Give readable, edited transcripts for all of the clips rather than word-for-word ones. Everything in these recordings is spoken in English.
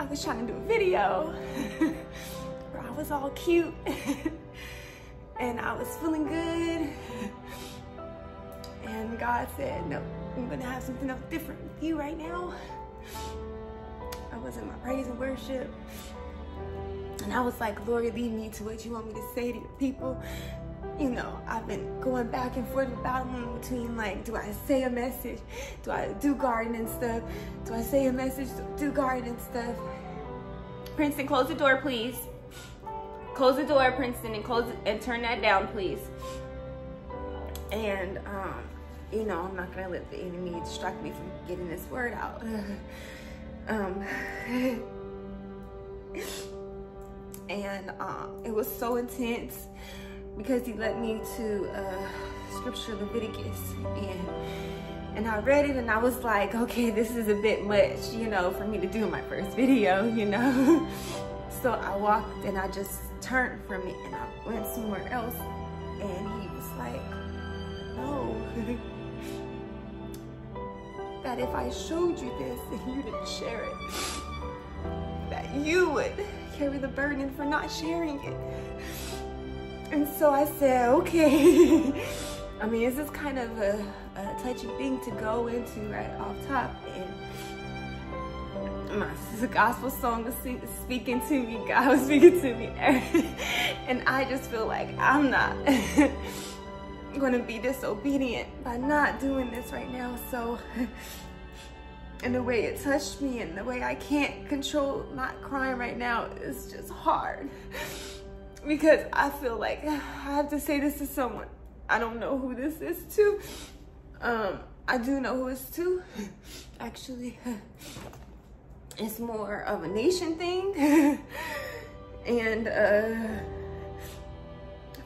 I was trying to do a video where I was all cute and I was feeling good, and God said, no, I'm gonna have something else different with you right now. I was in my praise and worship, and I was like, Lord, lead me to what you want me to say to your people. You know, I've been going back and forth battling between, like, do I say a message? Do I do gardening stuff? Do I say a message? Do gardening stuff? Princeton, close the door, please. Close the door, Princeton, and close it, and turn that down, please. And, you know, I'm not gonna let the enemy distract me from getting this word out. It was so intense, because he led me to scripture, Leviticus, and I read it, and I was like, okay, this is a bit much, you know, for me to do in my first video, you know. So I walked, and I just turned from it, and I went somewhere else, and he was like, no, that if I showed you this and you didn't share it, that you would carry the burden for not sharing it. And so I said, okay. I mean, this is kind of a touchy thing to go into right off top. And my gospel song was speaking to me. God was speaking to me. And I just feel like I'm not going to be disobedient by not doing this right now. So, and the way it touched me and the way I can't control not crying right now is just hard. Because I feel like I have to say this to someone. I don't know who this is to. I do know who it's to. Actually, it's more of a nation thing. And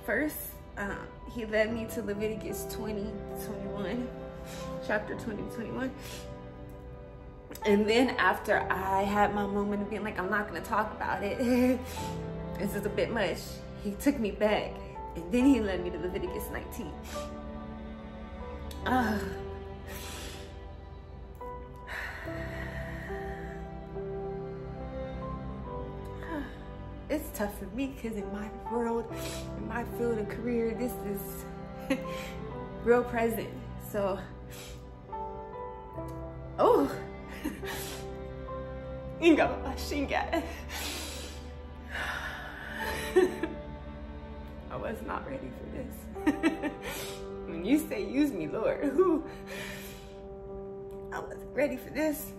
first, he led me to Leviticus 20:21, chapter 20:21. And then after I had my moment of being like, I'm not gonna talk about it. This is a bit much. He took me back, and then he led me to Leviticus 19. It's tough for me, because in my world, in my field of career, this is real present. So, oh, you got my shinga. I was not ready for this. When you say use me, Lord, who? I wasn't ready for this.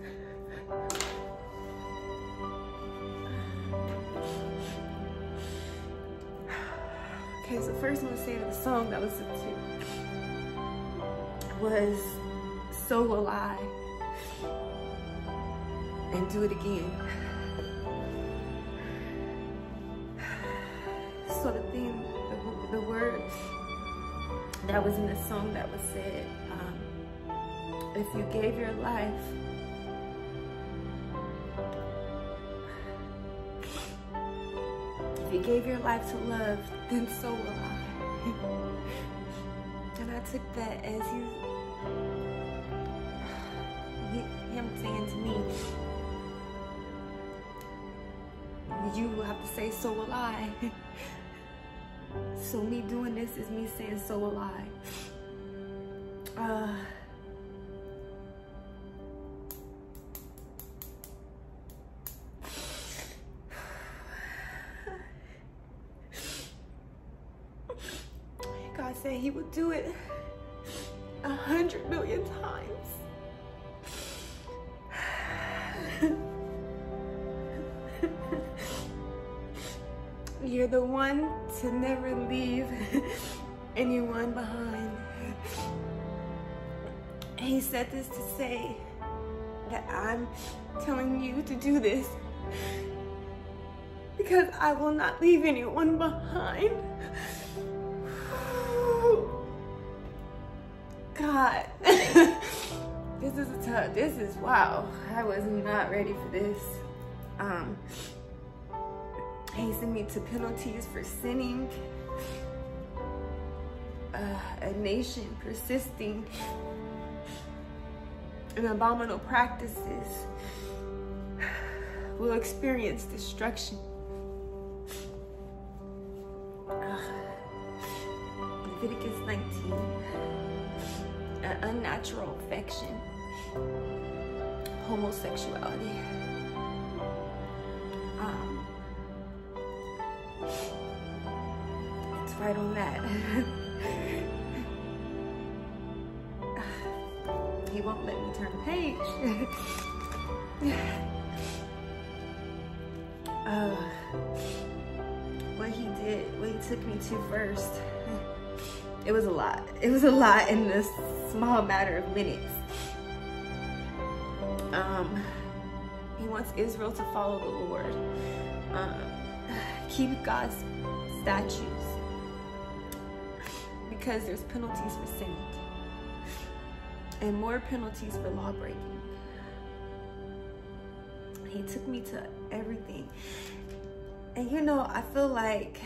Okay, so first I'm gonna say that the song that I listened to was So Will I, and Do It Again. So the thing, the words that was in the song that was said, if you gave your life, if you gave your life to love, then so will I. And I took that as him saying to me, you will have to say, so will I. So me doing this is me saying, so will I. God said he would do it 100 million times. You're the one to never leave anyone behind. And he said this to say that I'm telling you to do this because I will not leave anyone behind. God, this is tough. This is, wow. I was not ready for this. He sent me to penalties for sinning, a nation persisting in abominable practices, will experience destruction. Leviticus 19, an unnatural affection, homosexuality. It's right on that. He won't let me turn the page. What he did, what he took me to first, it was a lot. It was a lot in this small matter of minutes. He wants Israel to follow the Lord, keep God's statutes, because there's penalties for sinning and more penalties for law breaking. He took me to everything. And you know, I feel like,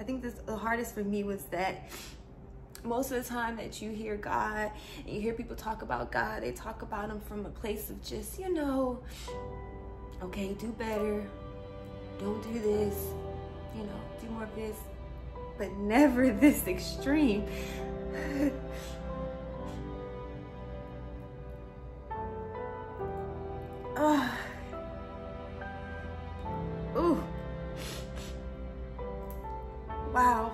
I think this, the hardest for me was that most of the time that you hear God and you hear people talk about God, they talk about him from a place of just, you know, okay, do better, don't do this, you know, do more of this, but never this extreme. Ooh. Wow.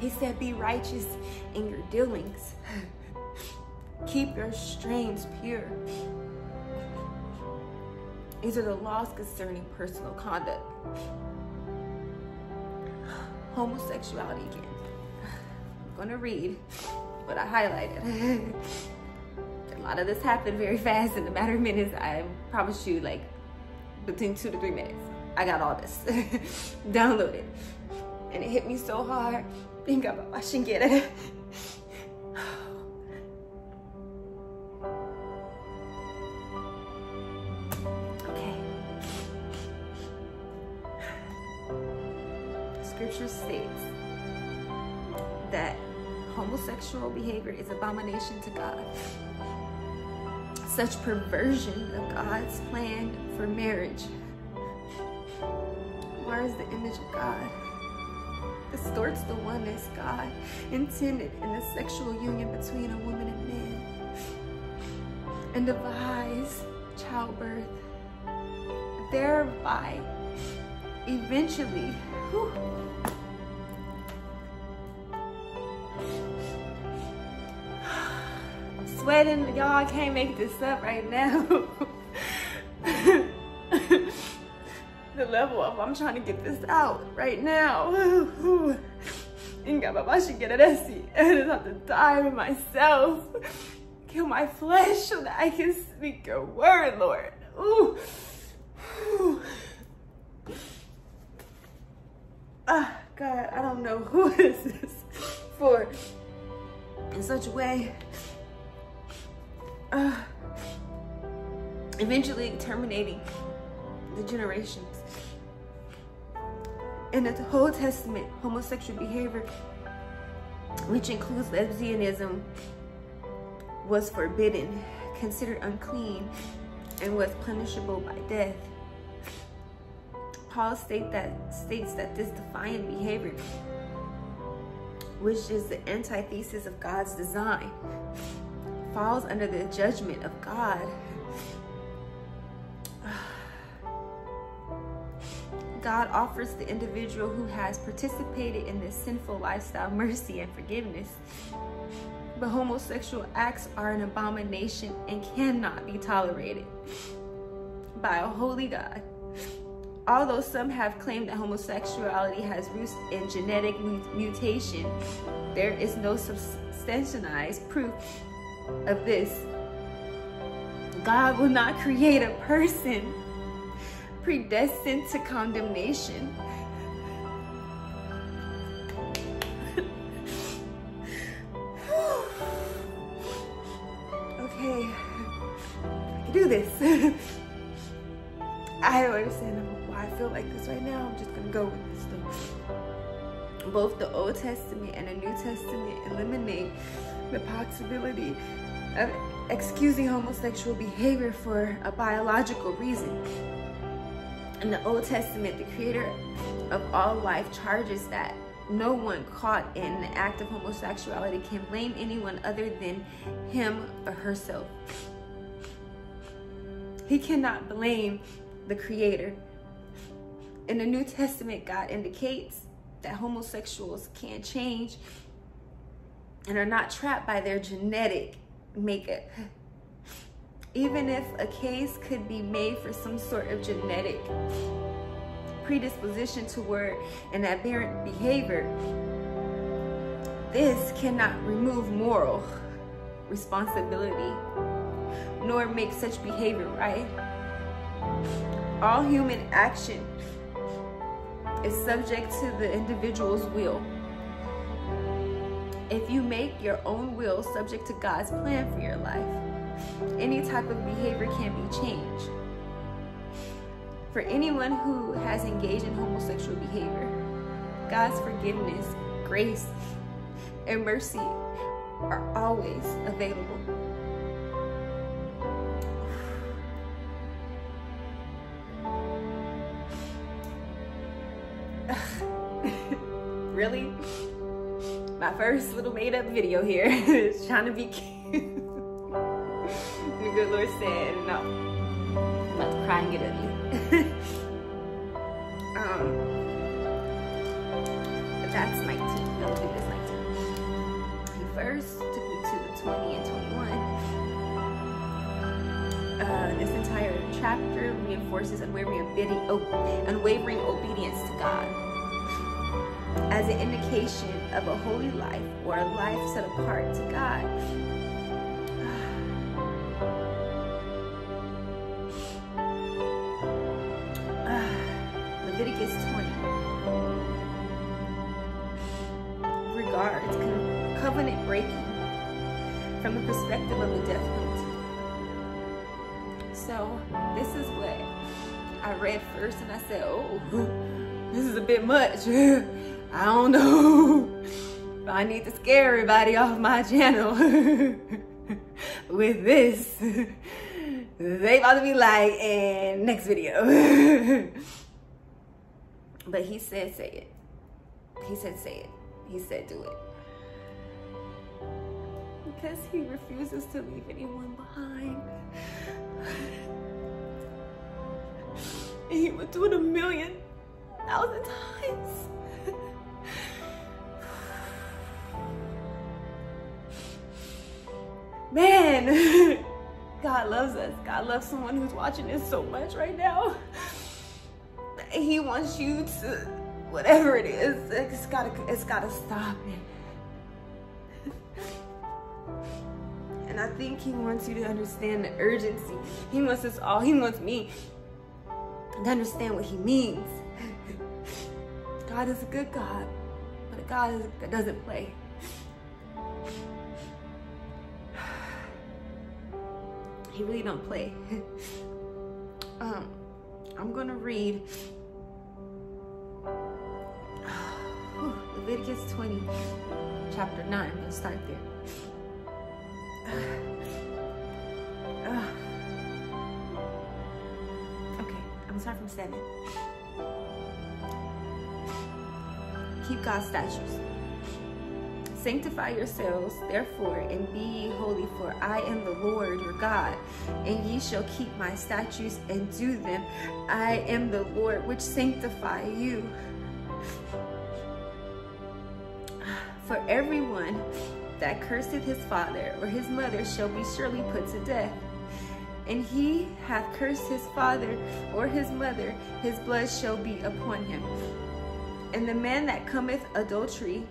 He said, be righteous in your dealings. Keep your strains pure. These are the laws concerning personal conduct. Homosexuality again. I'm gonna read what I highlighted. A lot of this happened very fast in a matter of minutes. I promise you, like, between 2 to 3 minutes, I got all this downloaded. And it hit me so hard. Think about I shouldn't get it. Okay. Scripture states that homosexual behavior is abomination to God. Such perversion of God's plan for marriage. Where is the image of God? Distorts the oneness God intended in the sexual union between a woman and man, and divides childbirth, thereby eventually I'm sweating, y'all, I can't make this up right now. The level of I'm trying to get this out right now. I should get an essay. I just have to die with myself, kill my flesh so that I can speak your word, Lord. Ooh. Ooh. Ah, God, I don't know who this is for in such a way. Eventually terminating the generations. In the Old Testament, homosexual behavior, which includes lesbianism, was forbidden, considered unclean, and was punishable by death. Paul states that this defiant behavior, which is the antithesis of God's design, falls under the judgment of God. God offers the individual who has participated in this sinful lifestyle mercy and forgiveness. But homosexual acts are an abomination and cannot be tolerated by a holy God. Although some have claimed that homosexuality has roots in genetic mutation, there is no substantialized proof of this. God will not create a person predestined to condemnation. Okay, I can do this. I don't understand why I feel like this right now. I'm just gonna go with this though. Both the Old Testament and the New Testament eliminate the possibility of excusing homosexual behavior for a biological reason. In the Old Testament, the creator of all life charges that no one caught in the act of homosexuality can blame anyone other than him or herself. He cannot blame the creator. In the New Testament, God indicates that homosexuals can change and are not trapped by their genetic makeup. Even if a case could be made for some sort of genetic predisposition toward an aberrant behavior, this cannot remove moral responsibility nor make such behavior right. All human action is subject to the individual's will. If you make your own will subject to God's plan for your life, any type of behavior can be changed. For anyone who has engaged in homosexual behavior, God's forgiveness, grace, and mercy are always available. Really? My first little made-up video here is trying to be cute. The good Lord said, no. I'm about to cry and get ugly. But that's 19. We'll do this 19. He first took me to the 20 and 21. This entire chapter reinforces unwavering obedience to God as an indication of a holy life or a life set apart to God. Leviticus 20 regards covenant breaking from the perspective of the death penalty. So this is what I read first and I said, oh, this is a bit much. I don't know if I need to scare everybody off my channel with this. They about to be like, and next video. But he said, say it. He said, say it. He said, do it. Because he refuses to leave anyone behind. And he would do it 1,000,000 times. Man, God loves us. God loves someone who's watching this so much right now. He wants you to, whatever it is, it's gotta stop it. And I think he wants you to understand the urgency. He wants us all, he wants me to understand what he means. God is a good God, but a God that doesn't play. He really don't play. I'm gonna read Leviticus 20, chapter 9. We'll start there. Okay, I'm gonna start from 7. Keep God's statutes. Sanctify yourselves, therefore, and be holy, for I am the Lord your God, and ye shall keep my statutes and do them. I am the Lord which sanctify you. For everyone that curseth his father or his mother shall be surely put to death. And he hath cursed his father or his mother, his blood shall be upon him. And the man that committeth adultery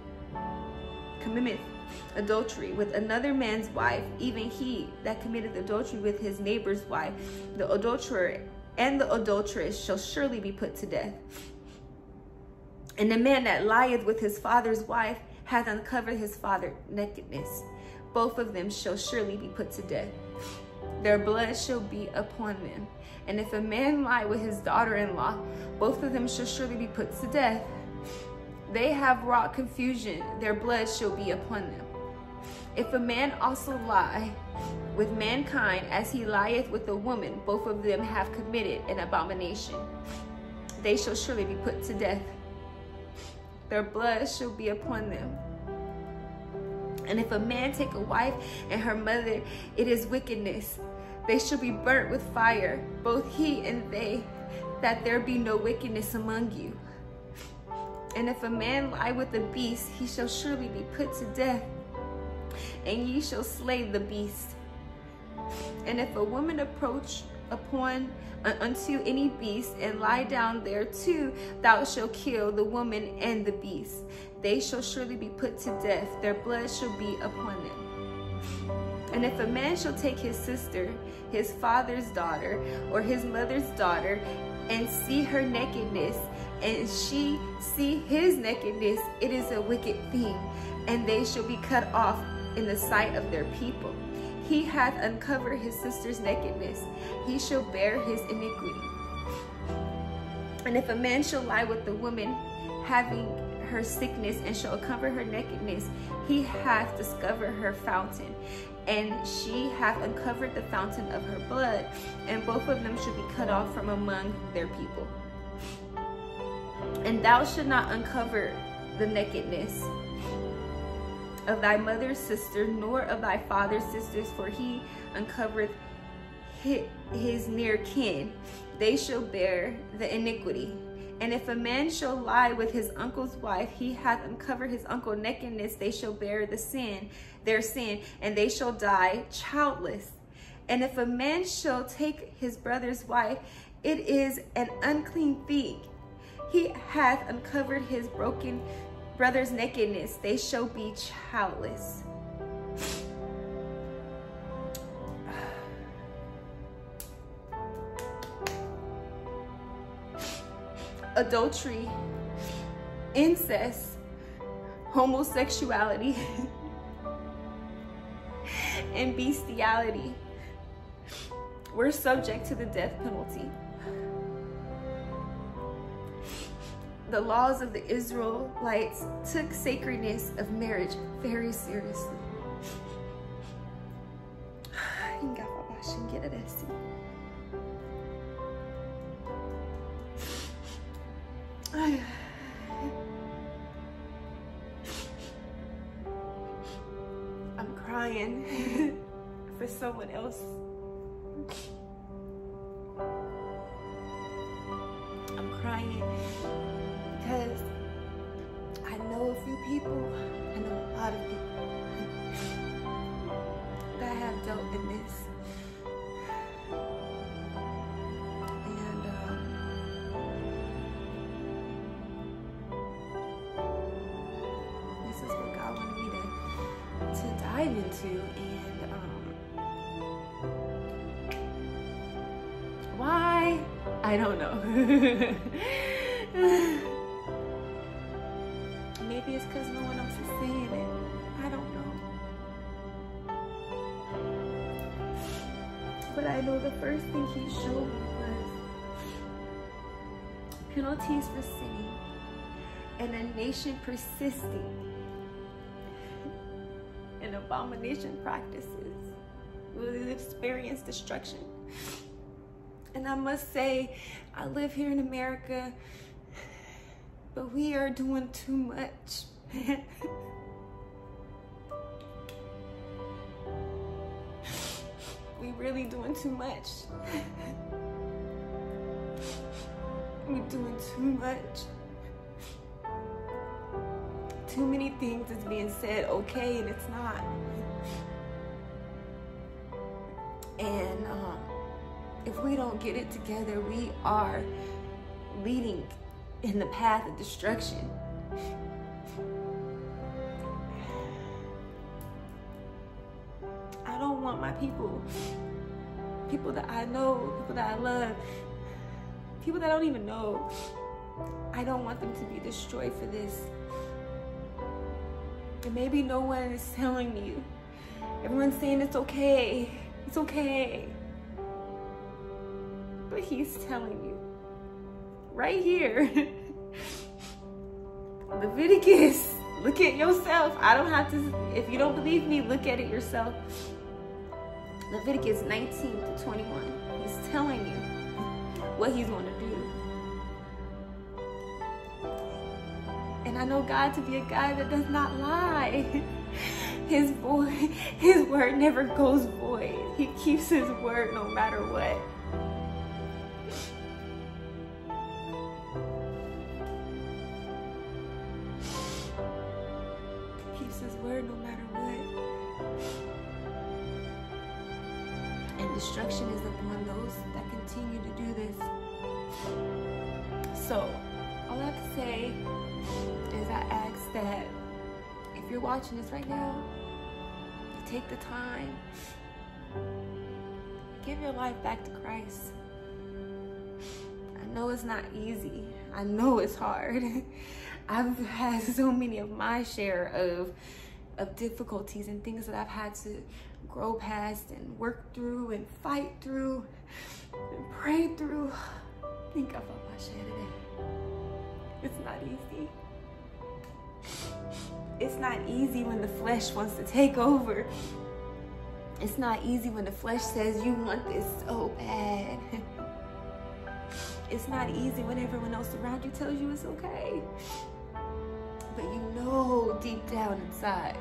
with another man's wife, even he that committed adultery with his neighbor's wife, the adulterer and the adulteress shall surely be put to death. And the man that lieth with his father's wife hath uncovered his father's nakedness. Both of them shall surely be put to death. Their blood shall be upon them. And if a man lie with his daughter-in-law, both of them shall surely be put to death. They have wrought confusion, their blood shall be upon them. If a man also lie with mankind as he lieth with a woman, both of them have committed an abomination. They shall surely be put to death. Their blood shall be upon them. And if a man take a wife and her mother, it is wickedness. They shall be burnt with fire, both he and they, that there be no wickedness among you. And if a man lie with a beast, he shall surely be put to death, and ye shall slay the beast. And if a woman approach upon unto any beast and lie down there too, thou shalt kill the woman and the beast. They shall surely be put to death. Their blood shall be upon them. And if a man shall take his sister, his father's daughter, or his mother's daughter, and see her nakedness, and she see his nakedness, it is a wicked thing, and they shall be cut off in the sight of their people. He hath uncovered his sister's nakedness. He shall bear his iniquity. And if a man shall lie with a woman, having her sickness, and shall cover her nakedness, he hath discovered her fountain, and she hath uncovered the fountain of her blood, and both of them should be cut off from among their people. And thou shalt not uncover the nakedness of thy mother's sister, nor of thy father's sisters, for he uncovereth his near kin. They shall bear the iniquity. And if a man shall lie with his uncle's wife, he hath uncovered his uncle's nakedness. They shall bear their sin, and they shall die childless. And if a man shall take his brother's wife, it is an unclean thing. He hath uncovered his broken brother's nakedness. They shall be childless. Adultery, incest, homosexuality, and bestiality were subject to the death penalty. The laws of the Israelites took sacredness of marriage very seriously. I'm crying for someone else. I'm crying because I know a few people, I know a lot of people that have dealt in this. And why? I don't know. Maybe it's because no one else is seeing it. I don't know. But I know the first thing he showed me was penalties for sinning and a nation persisting. Abomination practices will experience destruction. And I must say, I live here in America, but we are doing too much. We really doing too much. We doing too much. Too many things is being said okay, and it's not. And if we don't get it together, we are leading in the path of destruction. I don't want my people that I know, people that I love, people that I don't even know, I don't want them to be destroyed for this. And maybe no one is telling you. Everyone's saying it's okay. It's okay. But he's telling you. Right here. Leviticus. Look at yourself. I don't have to. If you don't believe me, look at it yourself. Leviticus 19-21. He's telling you what he's going to do. And I know God to be a God that does not lie. His word never goes void. He keeps his word no matter what. He keeps his word no matter what. And destruction is upon those that continue to do this. So, all I have to say is I ask that if you're watching this right now, you take the time, give your life back to Christ. I know it's not easy. I know it's hard. I've had so many of my share of difficulties and things that I've had to grow past and work through and fight through and pray through. I think I fought my share today. It's not easy. It's not easy when the flesh wants to take over. It's not easy when the flesh says you want this so bad. It's not easy when everyone else around you tells you it's okay. But you know deep down inside,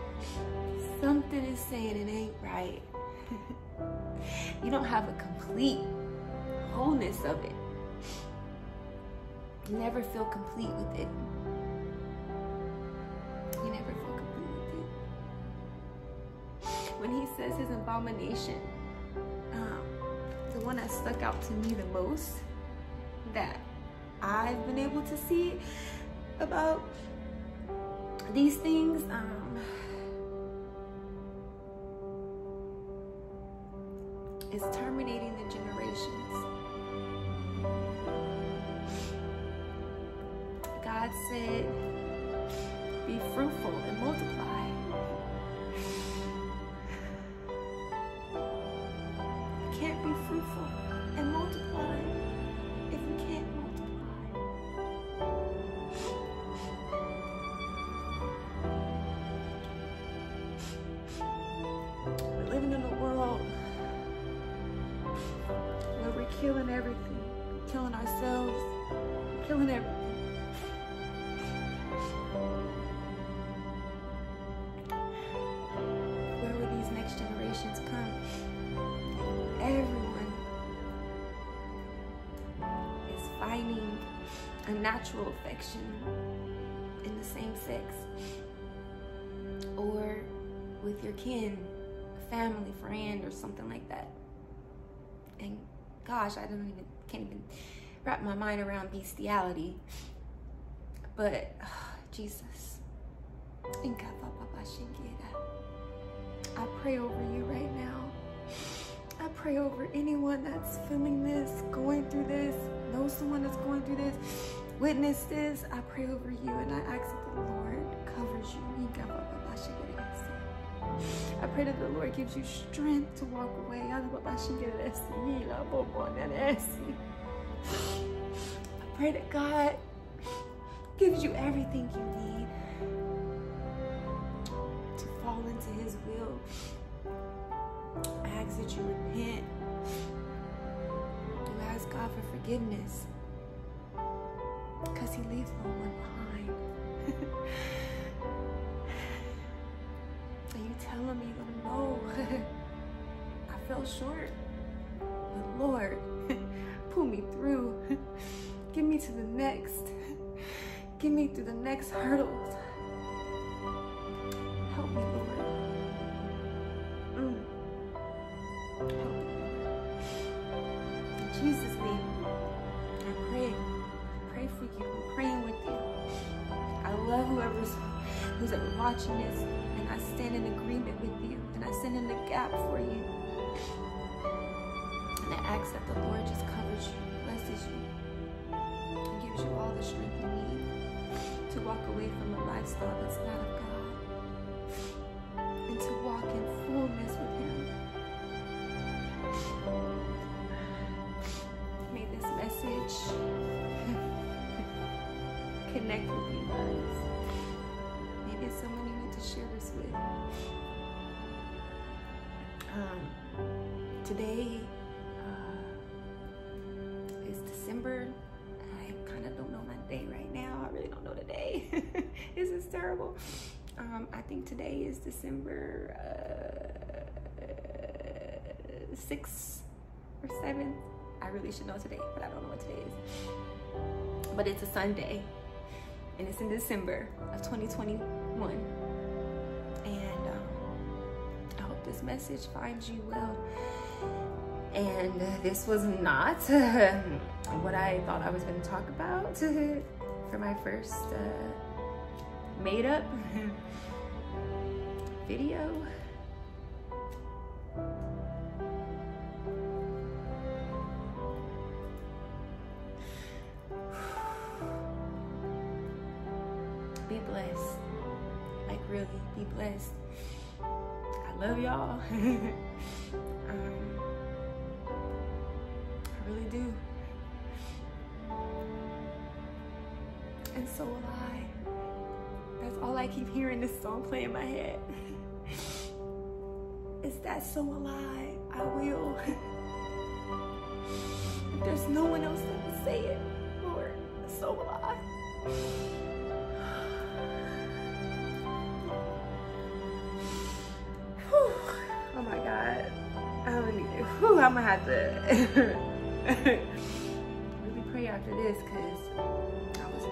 something is saying it ain't right. You don't have a complete wholeness of it. You never feel complete with it. You never feel complete with it. When he says his abomination, the one that stuck out to me the most that I've been able to see about these things, is terminating the generations. God said, be fruitful and multiply. You can't be fruitful and multiply if you can't multiply. We're living in a world where we're killing everything, killing ourselves, killing everything. A natural affection in the same sex, or with your kin, a family, friend, or something like that. And gosh, I can't even wrap my mind around bestiality. But oh, Jesus, I pray over you right now. I pray over anyone that's feeling this, going through this, know someone that's going through this, witness this. I pray over you and I ask that the Lord covers you. I pray that the Lord gives you strength to walk away. I pray that God gives you everything you need to fall into his will. I ask that you repent. You ask God for forgiveness, because he leaves no one behind. And you tell him, you don't know, I fell short, but Lord, pull me through. Get me to the next. Get me through the next hurdles. Help me, Lord. In Jesus' name, I pray. I pray for you. I'm praying with you. I love who's ever watching this, and I stand in agreement with you, and I stand in the gap for you. And I ask that the Lord just covers you, blesses you, and gives you all the strength you need to walk away from a lifestyle that's not of God, and to walk in fullness with him. May this message connect with you guys. Maybe it's someone you need to share this with. Today is December. I kind of don't know my day right now. I really don't know the day. This is terrible. I think today is December 6th or 7th. I really should know today, but I don't know what today is. But it's a Sunday, and it's in December of 2021. And I hope this message finds you well. And this was not what I thought I was going to talk about for my first made-up video. Be blessed. Like, really, be blessed. I love y'all. I really do. And so will I. That's all I keep hearing, this song play in my head. Is that so alive? I will. There's no one else that will say it, Lord. So will I. Whew. Oh my God. I don't need it. Whew, I'm gonna have to really pray after this, because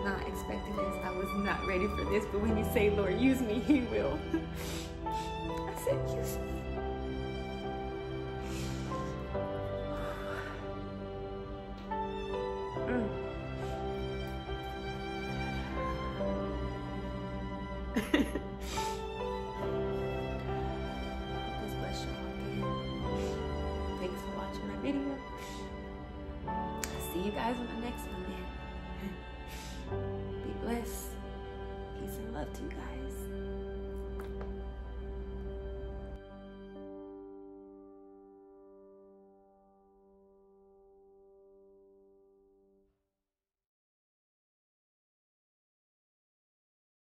not expecting this. I was not ready for this, but when you say, Lord, use me, He will. I said, use me. Just bless you all again. Thanks for watching my video. I'll see you guys on the next one, man. Bless. Peace and love to you guys.